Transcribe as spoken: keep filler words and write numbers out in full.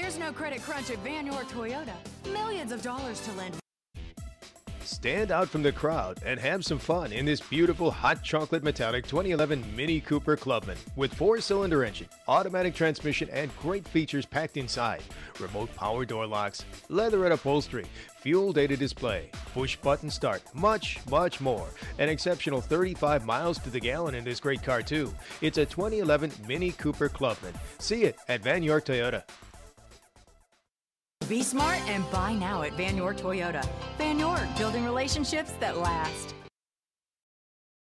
There's no credit crunch at Vann York Toyota. Millions of dollars to lend. Stand out from the crowd and have some fun in this beautiful Hot Chocolate Metallic twenty eleven Mini Cooper Clubman with four-cylinder engine, automatic transmission, and great features packed inside. Remote power door locks, leatherette upholstery, fuel data display, push-button start, much, much more. An exceptional thirty-five miles to the gallon in this great car, too. It's a twenty eleven Mini Cooper Clubman. See it at Vann York Toyota. Be smart and buy now at Vann York Toyota. Vann York, building relationships that last.